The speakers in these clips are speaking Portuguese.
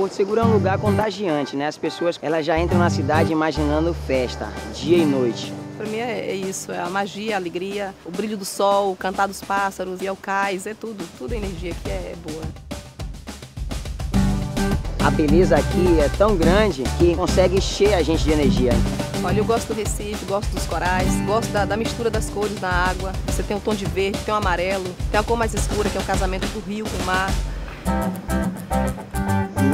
Porto Seguro é um lugar contagiante, né? As pessoas elas já entram na cidade imaginando festa, dia e noite. Para mim é isso, é a magia, a alegria, o brilho do sol, o cantar dos pássaros, e é o cais, é tudo, tudo a energia que é boa. A beleza aqui é tão grande que consegue encher a gente de energia. Olha, eu gosto do Recife, gosto dos corais, gosto da mistura das cores na água. Você tem um tom de verde, tem um amarelo, tem uma cor mais escura, que é um casamento do rio com o mar.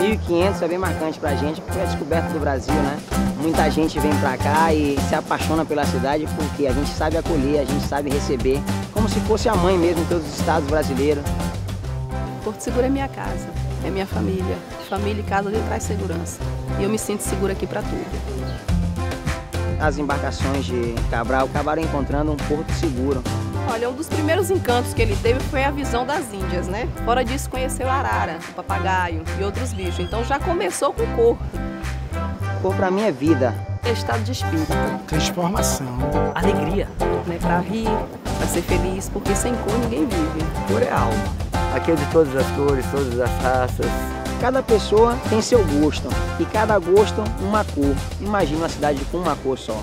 1500 é bem marcante pra gente, porque é a descoberta do Brasil, né? Muita gente vem pra cá e se apaixona pela cidade porque a gente sabe acolher, a gente sabe receber, como se fosse a mãe mesmo em todos os estados brasileiros. Porto Seguro é minha casa, é minha família. Família e casa lhe traz segurança. E eu me sinto segura aqui pra tudo. As embarcações de Cabral acabaram encontrando um porto seguro. Olha, um dos primeiros encantos que ele teve foi a visão das Índias, né? Fora disso, conheceu a arara, o papagaio e outros bichos. Então já começou com o corpo. Cor pra mim é vida. É estado de espírito. Transformação. Alegria. Né? Pra rir, pra ser feliz, porque sem cor ninguém vive. Cor é alma. Aqui é de todas as cores, todas as raças. Cada pessoa tem seu gosto. E cada gosto, uma cor. Imagina uma cidade com uma cor só.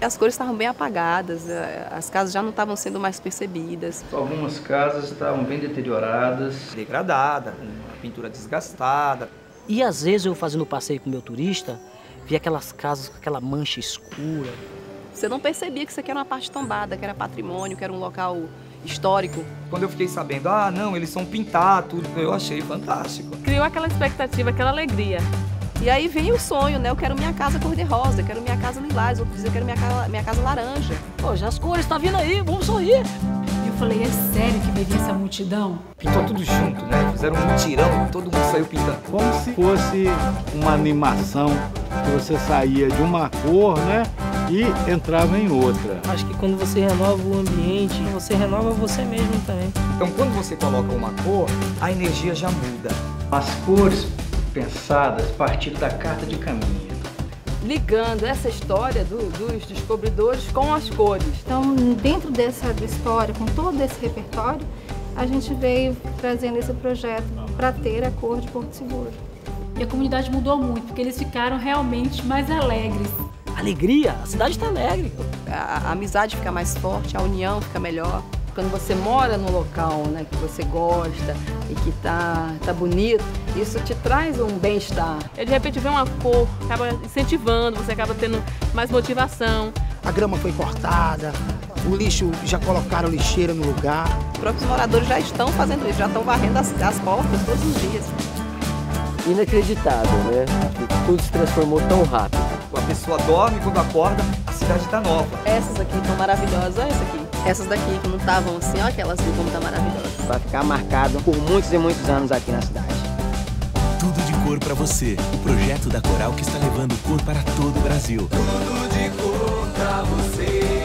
As cores estavam bem apagadas, as casas já não estavam sendo mais percebidas. Algumas casas estavam bem deterioradas. Degradada, com pintura desgastada. E às vezes eu fazendo passeio com o meu turista, via aquelas casas com aquela mancha escura. Você não percebia que isso aqui era uma parte tombada, que era patrimônio, que era um local histórico. Quando eu fiquei sabendo, ah não, eles são pintar tudo, eu achei fantástico. Criou aquela expectativa, aquela alegria. E aí vem o sonho, né? Eu quero minha casa cor-de-rosa, eu quero minha casa lilás, outro diz eu quero minha casa laranja. Pô, já as cores, tá vindo aí, vamos sorrir! E eu falei, é sério que vai vir essa multidão? Pintou tudo junto, né? Fizeram um mutirão, todo mundo saiu pintando. Como se fosse uma animação, que você saía de uma cor, né? E entrava em outra. Acho que quando você renova o ambiente, você renova você mesmo também. Então quando você coloca uma cor, a energia já muda. As cores pensadas a partir da carta de Caminha. Ligando essa história dos descobridores com as cores. Então, dentro dessa história, com todo esse repertório, a gente veio trazendo esse projeto para ter a cor de Porto Seguro. E a comunidade mudou muito, porque eles ficaram realmente mais alegres. Alegria! A cidade está alegre. A amizade fica mais forte, a união fica melhor. Quando você mora num local, né, que você gosta e que tá bonito, isso te traz um bem-estar. De repente vê uma cor, acaba incentivando, você acaba tendo mais motivação. A grama foi cortada, o lixo, já colocaram lixeira no lugar. Os próprios moradores já estão fazendo isso, já estão varrendo as portas todos os dias. Inacreditável, né? Tudo se transformou tão rápido. A pessoa dorme, quando acorda, a cidade tá nova. Essas aqui estão maravilhosas, olha essa aqui. Essas daqui que não estavam assim, olha aquelas que como tá maravilhosas. Vai ficar marcado por muitos e muitos anos aqui na cidade. Tudo de cor pra você. O projeto da Coral que está levando cor para todo o Brasil. Tudo de cor pra você.